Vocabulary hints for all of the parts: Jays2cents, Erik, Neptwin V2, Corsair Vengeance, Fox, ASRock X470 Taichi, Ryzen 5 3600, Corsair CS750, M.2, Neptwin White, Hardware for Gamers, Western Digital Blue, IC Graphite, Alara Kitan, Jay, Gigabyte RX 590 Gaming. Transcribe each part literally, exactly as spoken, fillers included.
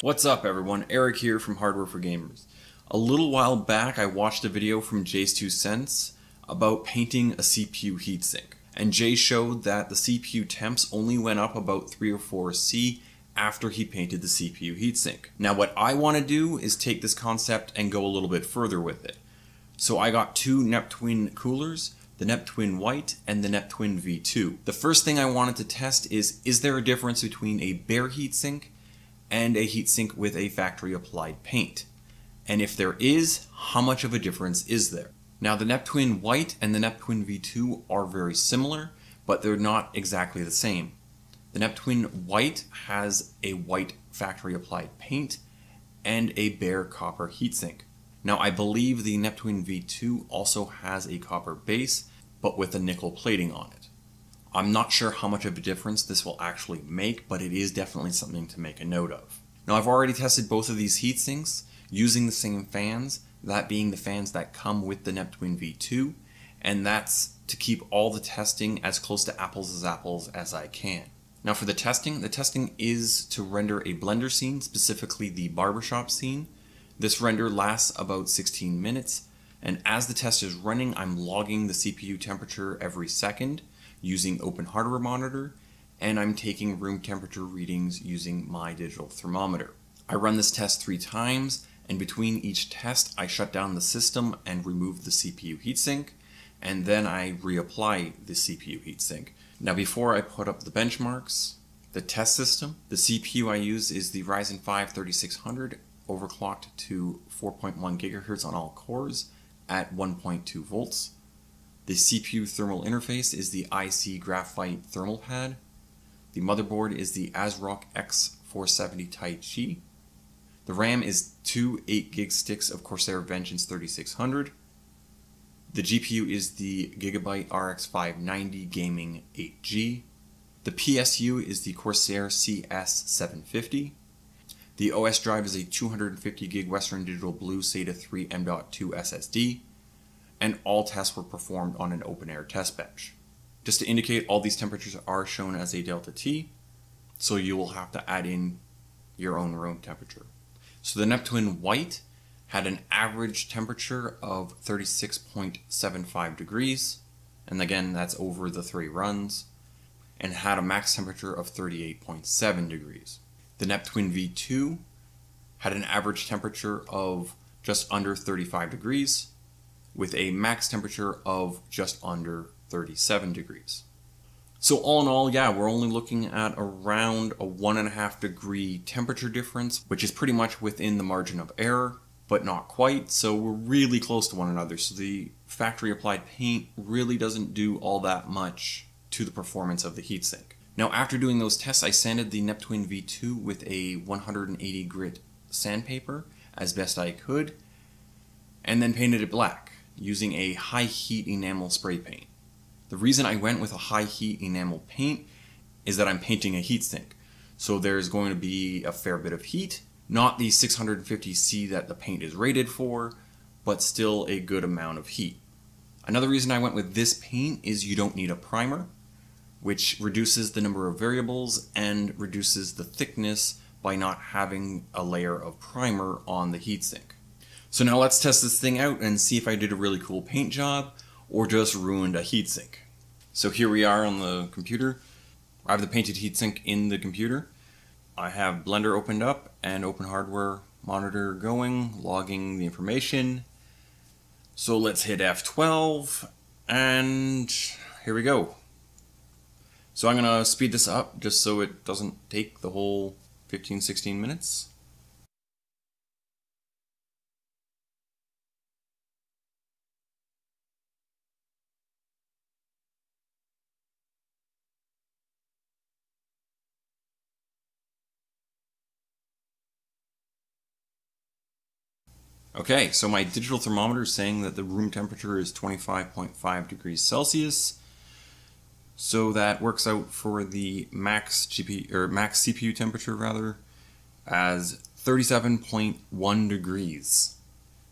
What's up everyone, Eric here from Hardware for Gamers. A little while back I watched a video from Jays two cents about painting a C P U heatsink, and Jay showed that the C P U temps only went up about three or four C after he painted the C P U heatsink. Now what I want to do is take this concept and go a little bit further with it. So I got two Neptwin coolers, the Neptwin White and the Neptwin V two. The first thing I wanted to test is, is there a difference between a bare heatsink and a heatsink with a factory applied paint? And if there is, how much of a difference is there? Now the Neptwin White and the Neptwin V two are very similar, but they're not exactly the same. The Neptwin White has a white factory applied paint and a bare copper heatsink. Now I believe the Neptwin V two also has a copper base, but with a nickel plating on it. I'm not sure how much of a difference this will actually make, but it is definitely something to make a note of. Now I've already tested both of these heatsinks using the same fans, that being the fans that come with the Neptwin V two, and that's to keep all the testing as close to apples as apples as I can. Now for the testing, the testing is to render a blender scene, specifically the barbershop scene. This render lasts about sixteen minutes, and as the test is running, I'm logging the C P U temperature every second using Open Hardware Monitor, and I'm taking room temperature readings using my digital thermometer. I run this test three times, and between each test, I shut down the system and remove the C P U heatsink, and then I reapply the C P U heatsink. Now before I put up the benchmarks, the test system, the C P U I use is the Ryzen five thirty-six hundred, overclocked to four point one gigahertz on all cores at one point two volts. The C P U thermal interface is the I C Graphite thermal pad. The motherboard is the ASRock X four seventy Taichi. The RAM is two eight gig sticks of Corsair Vengeance thirty-six hundred. The G P U is the Gigabyte R X five ninety Gaming eight G. The P S U is the Corsair C S seven fifty. The O S drive is a two hundred fifty gig Western Digital Blue SATA three M dot two S S D, and all tests were performed on an open-air test bench. Just to indicate, all these temperatures are shown as a delta T, so you will have to add in your own room temperature. So the Neptwin White had an average temperature of thirty-six point seven five degrees, and again, that's over the three runs, and had a max temperature of thirty-eight point seven degrees. The Neptwin V two had an average temperature of just under thirty-five degrees with a max temperature of just under thirty-seven degrees. So all in all, yeah, we're only looking at around a one and a half degree temperature difference, which is pretty much within the margin of error, but not quite. So we're really close to one another. So the factory applied paint really doesn't do all that much to the performance of the heatsink. Now after doing those tests, I sanded the Neptwin V two with a one hundred eighty grit sandpaper as best I could, and then painted it black using a high heat enamel spray paint. The reason I went with a high heat enamel paint is that I'm painting a heatsink, so there's going to be a fair bit of heat, not the six hundred fifty C that the paint is rated for, but still a good amount of heat. Another reason I went with this paint is you don't need a primer, which reduces the number of variables and reduces the thickness by not having a layer of primer on the heatsink. So now let's test this thing out and see if I did a really cool paint job or just ruined a heatsink. So here we are on the computer. I have the painted heatsink in the computer. I have Blender opened up and Open Hardware Monitor going, logging the information. So let's hit F twelve and here we go. So I'm gonna speed this up just so it doesn't take the whole fifteen, sixteen minutes. Okay, so my digital thermometer is saying that the room temperature is twenty-five point five degrees Celsius. So that works out for the max G P U or max C P U temperature rather as thirty-seven point one degrees,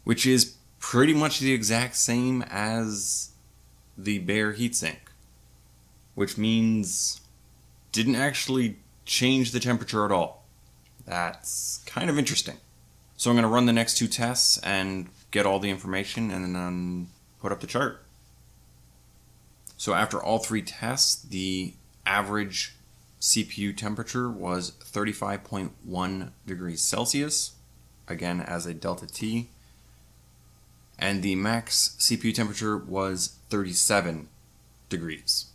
which is pretty much the exact same as the bare heatsink, which means didn't actually change the temperature at all. That's kind of interesting. So I'm going to run the next two tests and get all the information and then put up the chart. So after all three tests, the average C P U temperature was thirty-five point one degrees Celsius, again as a delta T, and the max C P U temperature was thirty-seven degrees.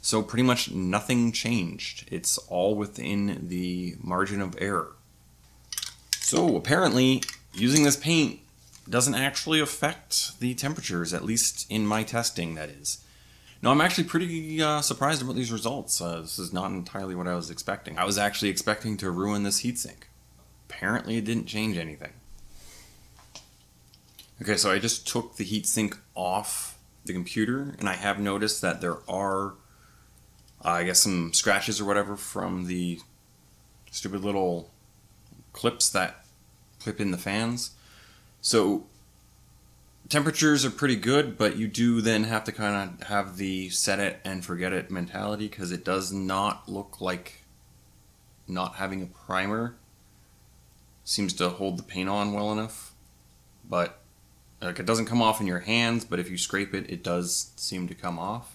So pretty much nothing changed. It's all within the margin of error. So apparently using this paint doesn't actually affect the temperatures, at least in my testing, that is. Now, I'm actually pretty uh, surprised about these results. Uh, this is not entirely what I was expecting. I was actually expecting to ruin this heatsink. Apparently it didn't change anything. Okay, so I just took the heatsink off the computer, and I have noticed that there are Uh, I guess some scratches or whatever from the stupid little clips that clip in the fans. So temperatures are pretty good, but you do then have to kind of have the set it and forget it mentality, because it does not look like not having a primer seems to hold the paint on well enough. But like, it doesn't come off in your hands, but if you scrape it, it does seem to come off.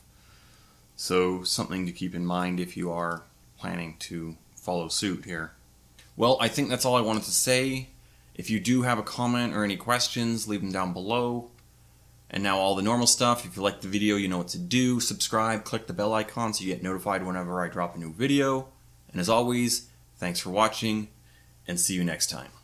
So something to keep in mind if you are planning to follow suit here. Well, I think that's all I wanted to say. If you do have a comment or any questions, leave them down below. And now all the normal stuff. If you liked the video, you know what to do. Subscribe, click the bell icon so you get notified whenever I drop a new video. And as always, thanks for watching, and see you next time.